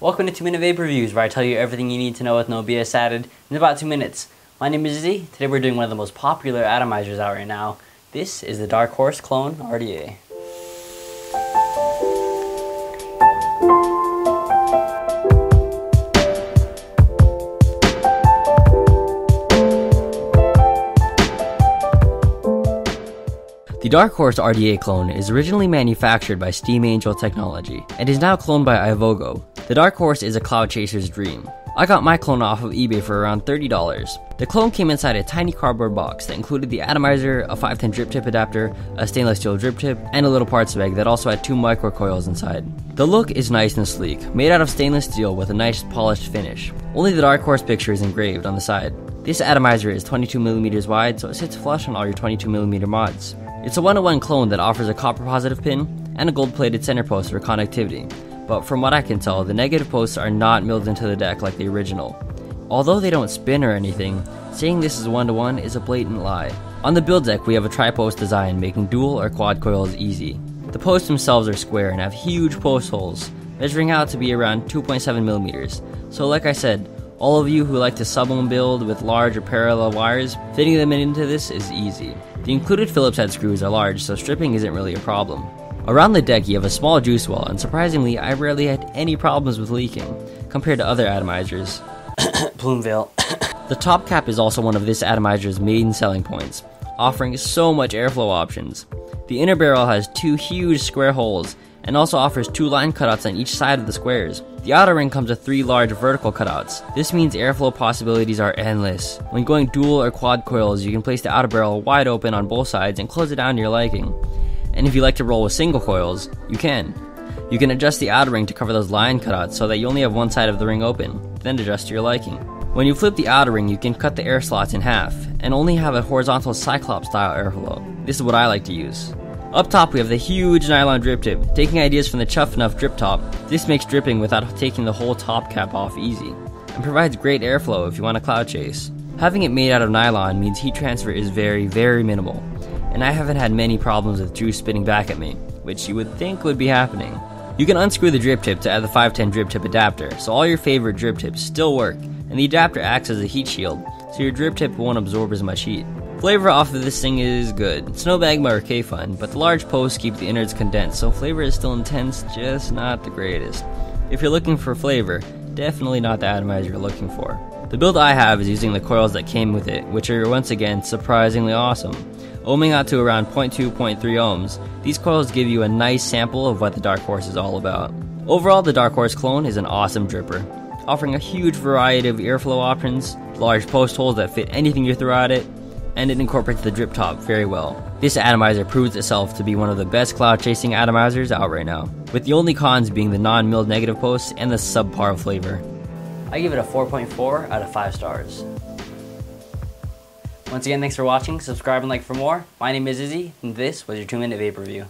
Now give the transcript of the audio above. Welcome to 2 Minute Vape Reviews, where I tell you everything you need to know with no BS added in about 2 minutes. My name is Izzy. Today we're doing one of the most popular atomizers out right now. This is the Dark Horse Clone RDA. The Dark Horse RDA clone is originally manufactured by Steam Angel Technology and is now cloned by Ivogo. The Dark Horse is a cloud chaser's dream. I got my clone off of eBay for around $30. The clone came inside a tiny cardboard box that included the atomizer, a 510 drip tip adapter, a stainless steel drip tip, and a little parts bag that also had two microcoils inside. The look is nice and sleek, made out of stainless steel with a nice polished finish. Only the Dark Horse picture is engraved on the side. This atomizer is 22mm wide, so it sits flush on all your 22mm mods. It's a 1-to-1 clone that offers a copper positive pin and a gold-plated center post for connectivity, but from what I can tell, the negative posts are not milled into the deck like the original. Although they don't spin or anything, saying this is 1-to-1 is a blatant lie. On the build deck we have a tri-post design making dual or quad coils easy. The posts themselves are square and have huge post holes, measuring out to be around 2.7mm, so like I said, all of you who like to sub-ohm build with large or parallel wires, fitting them into this is easy. The included Phillips head screws are large, so stripping isn't really a problem. Around the deck you have a small juice well, and surprisingly I rarely had any problems with leaking, compared to other atomizers. Plume veil. The top cap is also one of this atomizer's main selling points, offering so much airflow options. The inner barrel has two huge square holes, and also offers two line cutouts on each side of the squares. The outer ring comes with three large vertical cutouts. This means airflow possibilities are endless. When going dual or quad coils, you can place the outer barrel wide open on both sides and close it down to your liking. And if you like to roll with single coils, you can. You can adjust the outer ring to cover those line cutouts so that you only have one side of the ring open, then adjust to your liking. When you flip the outer ring, you can cut the air slots in half, and only have a horizontal cyclops style airflow. This is what I like to use. Up top we have the huge nylon drip tip, taking ideas from the Chuff Enuff drip top. This makes dripping without taking the whole top cap off easy, and provides great airflow if you want a cloud chase. Having it made out of nylon means heat transfer is very minimal, and I haven't had many problems with juice spitting back at me, which you would think would be happening. You can unscrew the drip tip to add the 510 drip tip adapter, so all your favorite drip tips still work, and the adapter acts as a heat shield, so your drip tip won't absorb as much heat. Flavor off of this thing is good, Snowbagma or K Fun, but the large posts keep the innards condensed, so flavor is still intense, just not the greatest. If you're looking for flavor, definitely not the atomizer you're looking for. The build I have is using the coils that came with it, which are once again surprisingly awesome. Ohming out to around 0.2-0.3 ohms, these coils give you a nice sample of what the Dark Horse is all about. Overall, the Dark Horse clone is an awesome dripper, offering a huge variety of airflow options, large post holes that fit anything you throw at it, and it incorporates the drip top very well. This atomizer proves itself to be one of the best cloud chasing atomizers out right now, with the only cons being the non-milled negative posts and the subpar flavor. I give it a 4.4 out of 5 stars. Once again, thanks for watching, subscribe and like for more. My name is Izzy, and this was your 2-Minute Vape Review.